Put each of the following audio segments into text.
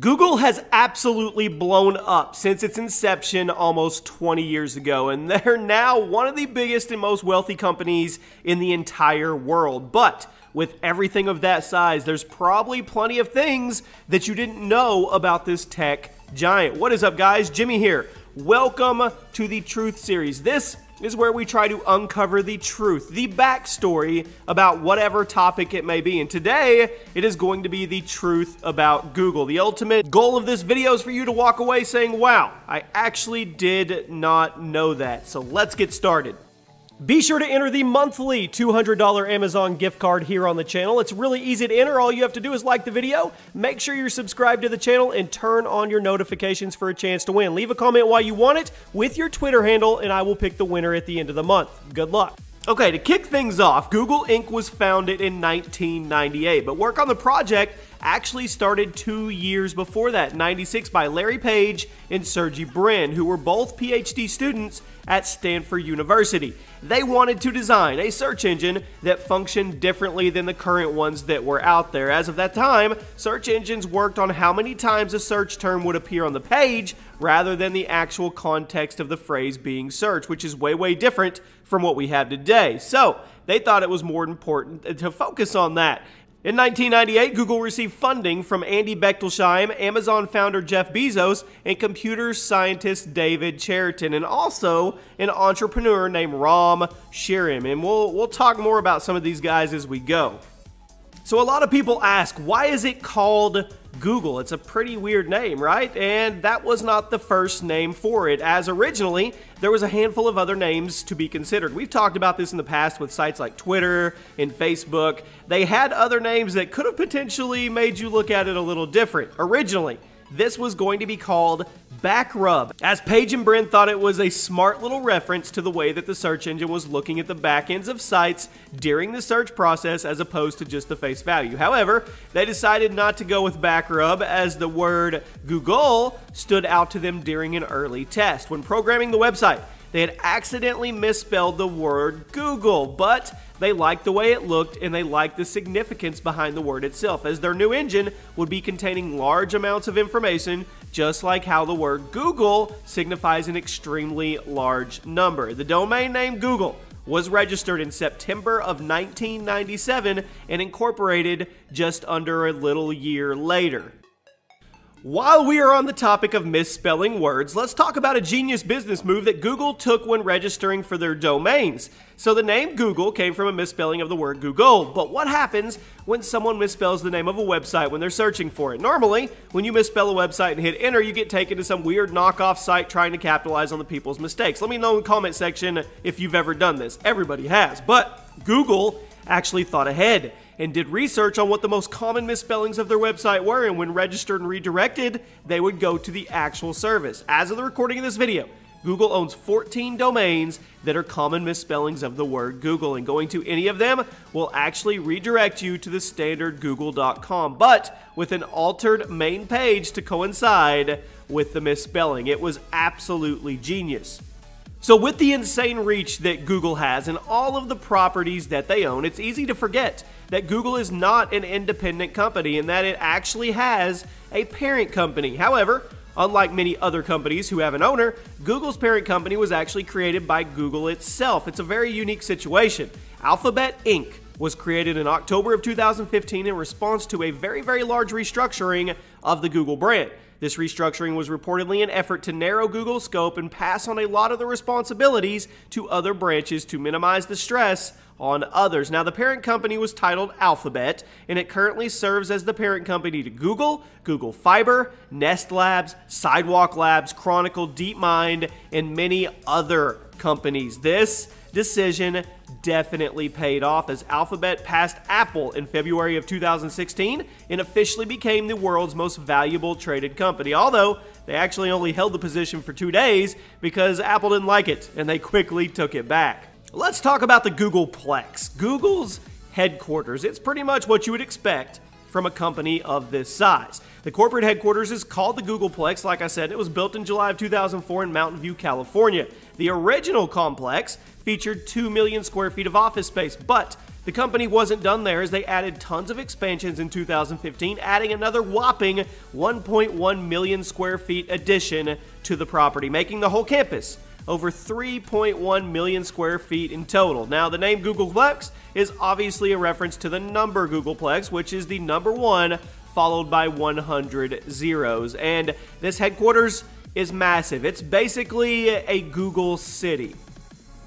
Google has absolutely blown up since its inception almost 20 years ago, and they're now one of the biggest and most wealthy companies in the entire world. But with everything of that size, there's probably plenty of things that you didn't know about this tech giant. What is up, guys? Jimmy here. Welcome to the Truth Series. This is where we try to uncover the truth, the backstory about whatever topic it may be. And today, it is going to be the truth about Google. The ultimate goal of this video is for you to walk away saying, wow, I actually did not know that. So let's get started. Be sure to enter the monthly $200 Amazon gift card here on the channel. It's really easy to enter. All you have to do is like the video, make sure you're subscribed to the channel, and turn on your notifications for a chance to win. Leave a comment while you want it with your Twitter handle, and I will pick the winner at the end of the month. Good luck. Okay, to kick things off, Google Inc. was founded in 1998, but work on the project actually started 2 years before that, in 1996, by Larry Page and Sergey Brin, who were both PhD students at Stanford University. They wanted to design a search engine that functioned differently than the current ones that were out there. As of that time, search engines worked on how many times a search term would appear on the page rather than the actual context of the phrase being searched, which is way, way different from what we have today. So they thought it was more important to focus on that. In 1998, Google received funding from Andy Bechtelsheim, Amazon founder Jeff Bezos, and computer scientist David Cheriton, and also an entrepreneur named Ram Shriram. And we'll talk more about some of these guys as we go. So a lot of people ask, why is it called Google? It's a pretty weird name, right? And that was not the first name for it, as originally there was a handful of other names to be considered. We've talked about this in the past with sites like Twitter and Facebook. They had other names that could have potentially made you look at it a little different. Originally, this was going to be called Backrub, as Page and Brin thought it was a smart little reference to the way that the search engine was looking at the back ends of sites during the search process as opposed to just the face value. However, they decided not to go with Backrub, as the word Google stood out to them during an early test. When programming the website, they had accidentally misspelled the word Google, but they liked the way it looked and they liked the significance behind the word itself, as their new engine would be containing large amounts of information, just like how the word Google signifies an extremely large number. The domain name Google was registered in September of 1997 and incorporated just under a little year later. While we are on the topic of misspelling words, let's talk about a genius business move that Google took when registering for their domains. So the name Google came from a misspelling of the word Google, but what happens when someone misspells the name of a website when they're searching for it? Normally, when you misspell a website and hit enter, you get taken to some weird knockoff site trying to capitalize on the people's mistakes. Let me know in the comment section if you've ever done this. Everybody has, but Google actually thought ahead and did research on what the most common misspellings of their website were, and when registered and redirected, they would go to the actual service. As of the recording of this video, Google owns 14 domains that are common misspellings of the word Google, and going to any of them will actually redirect you to the standard google.com, but with an altered main page to coincide with the misspelling. It was absolutely genius. So with the insane reach that Google has and all of the properties that they own, it's easy to forget that Google is not an independent company and that it actually has a parent company. However, unlike many other companies who have an owner, Google's parent company was actually created by Google itself. It's a very unique situation. Alphabet Inc. was created in October of 2015 in response to a very, very large restructuring of the Google brand. This restructuring was reportedly an effort to narrow Google's scope and pass on a lot of the responsibilities to other branches to minimize the stress on others. Now, the parent company was titled Alphabet, and it currently serves as the parent company to Google, Google Fiber, Nest Labs, Sidewalk Labs, Chronicle, DeepMind, and many other companies. This decision definitely paid off, as Alphabet passed Apple in February of 2016 and officially became the world's most valuable traded company, although they actually only held the position for 2 days because Apple didn't like it and they quickly took it back. Let's talk about the Googleplex, Google's headquarters. It's pretty much what you would expect from a company of this size. The corporate headquarters is called the Googleplex. Like I said, it was built in July of 2004 in Mountain View, California. The original complex featured 2 million square feet of office space, but The company wasn't done there, as they added tons of expansions in 2015, adding another whopping 1.1 million square feet addition to the property, making the whole campus over 3.1 million square feet in total. Now, the name Googleplex is obviously a reference to the number Googleplex, which is the number one followed by 100 zeros. And this headquarters is massive. It's basically a Google city.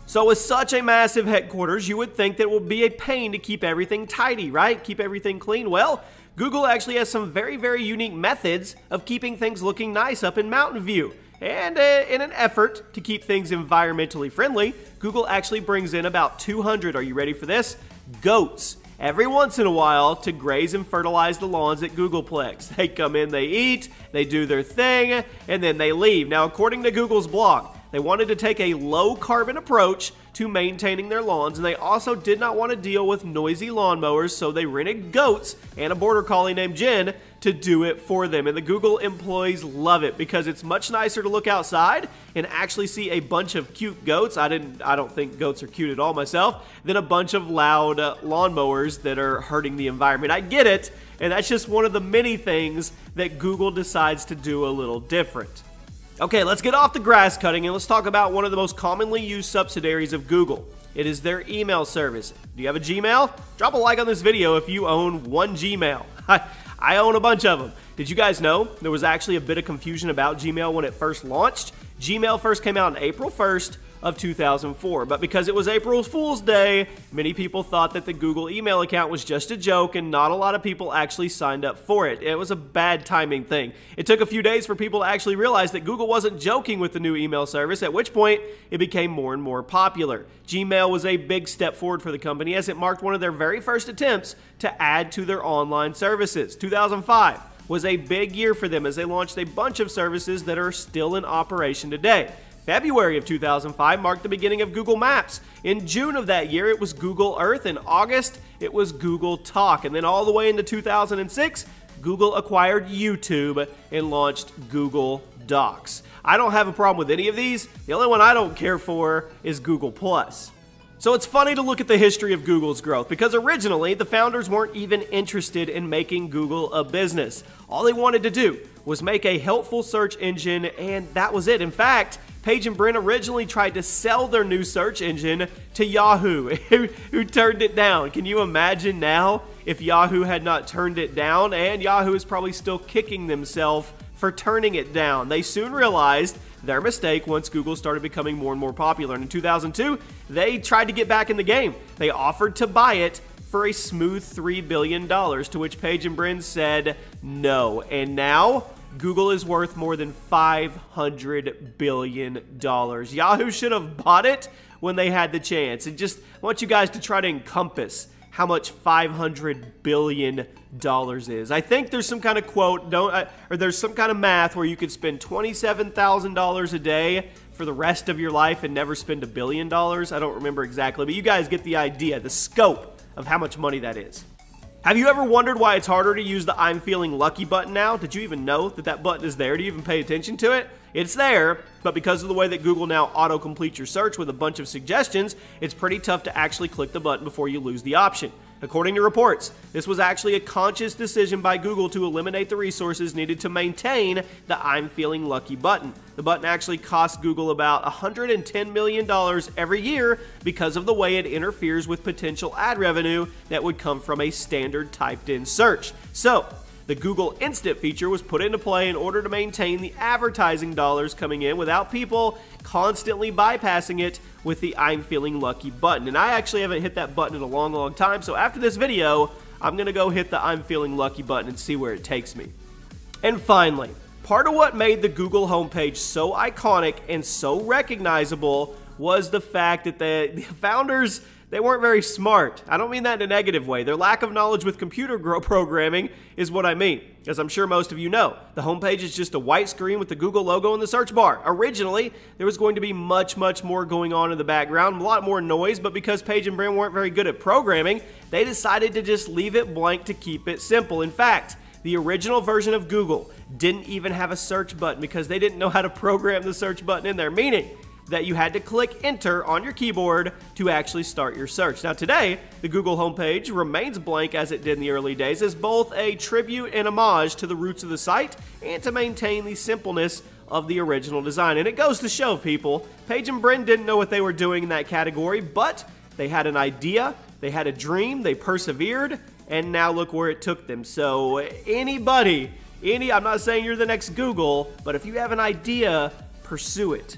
So with such a massive headquarters, you would think that it will be a pain to keep everything tidy, right? Keep everything clean. Well, Google actually has some very, very unique methods of keeping things looking nice up in Mountain View. And in an effort to keep things environmentally friendly, Google actually brings in about 200, are you ready for this? Goats. Every once in a while to graze and fertilize the lawns at Googleplex. They come in, they eat, they do their thing, and then they leave. Now, according to Google's blog, they wanted to take a low-carbon approach to maintaining their lawns, and they also did not want to deal with noisy lawnmowers, so they rented goats and a border collie named Jen to do it for them. And the Google employees love it because it's much nicer to look outside and actually see a bunch of cute goats. I don't think goats are cute at all myself, than a bunch of loud lawnmowers that are hurting the environment. I get it, and that's just one of the many things that Google decides to do a little different. Okay, let's get off the grass cutting and let's talk about one of the most commonly used subsidiaries of Google. It is their email service. Do you have a Gmail? Drop a like on this video if you own one Gmail. I own a bunch of them. Did you guys know there was actually a bit of confusion about Gmail when it first launched? Gmail first came out on April 1st of 2004, but because it was April Fool's Day, many people thought that the Google email account was just a joke and not a lot of people actually signed up for it. It was a bad timing thing. It took a few days for people to actually realize that Google wasn't joking with the new email service, at which point it became more and more popular. Gmail was a big step forward for the company as it marked one of their very first attempts to add to their online services. 2005 was a big year for them as they launched a bunch of services that are still in operation today. February of 2005 marked the beginning of Google Maps. In June of that year, it was Google Earth. In August, it was Google Talk. And then all the way into 2006, Google acquired YouTube and launched Google Docs. I don't have a problem with any of these. The only one I don't care for is Google Plus. So it's funny to look at the history of Google's growth because originally the founders weren't even interested in making Google a business. All they wanted to do was make a helpful search engine, and that was it. In fact, Page and Brin originally tried to sell their new search engine to Yahoo, who turned it down. Can you imagine now if Yahoo had not turned it down? And Yahoo is probably still kicking themselves for turning it down. They soon realized their mistake once Google started becoming more and more popular. And in 2002, they tried to get back in the game. They offered to buy it for a smooth $3 billion, to which Page and Brin said no. And now Google is worth more than $500 billion. Yahoo should have bought it when they had the chance. And just I want you guys to try to encompass how much $500 billion is. I think there's some kind of quote, or there's some kind of math where you could spend $27,000 a day for the rest of your life and never spend $1 billion. I don't remember exactly, but you guys get the idea, the scope of how much money that is. Have you ever wondered why it's harder to use the I'm feeling lucky button now? Did you even know that that button is there? Do you even pay attention to it? It's there, but because of the way that Google now auto-completes your search with a bunch of suggestions, it's pretty tough to actually click the button before you lose the option. According to reports, this was actually a conscious decision by Google to eliminate the resources needed to maintain the I'm feeling lucky button. The button actually costs Google about $110 million every year because of the way it interferes with potential ad revenue that would come from a standard typed-in search. So the Google Instant feature was put into play in order to maintain the advertising dollars coming in without people constantly bypassing it with the I'm feeling lucky button. And I actually haven't hit that button in a long, long time. So after this video, I'm going to go hit the I'm feeling lucky button and see where it takes me. And finally, part of what made the Google homepage so iconic and so recognizable was the fact that the founders, they weren't very smart. I don't mean that in a negative way. Their lack of knowledge with computer programming is what I mean. As I'm sure most of you know, the homepage is just a white screen with the Google logo in the search bar. Originally, there was going to be much, much more going on in the background, a lot more noise, but because Page and Brin weren't very good at programming, they decided to just leave it blank to keep it simple. In fact, the original version of Google didn't even have a search button because they didn't know how to program the search button in there, meaning that you had to click enter on your keyboard to actually start your search. Now today, the Google homepage remains blank as it did in the early days as both a tribute and homage to the roots of the site and to maintain the simpleness of the original design. And it goes to show, people, Page and Brin didn't know what they were doing in that category, but they had an idea, they had a dream, they persevered, and now look where it took them. So anybody, I'm not saying you're the next Google, but if you have an idea, pursue it.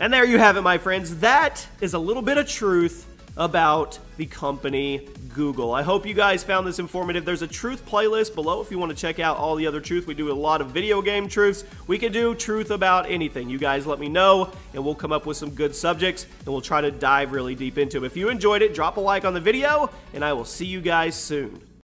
And there you have it, my friends. That is a little bit of truth about the company Google. I hope you guys found this informative. There's a truth playlist below if you want to check out all the other truth. We do a lot of video game truths. We can do truth about anything. You guys let me know and we'll come up with some good subjects and we'll try to dive really deep into them. If you enjoyed it, drop a like on the video and I will see you guys soon.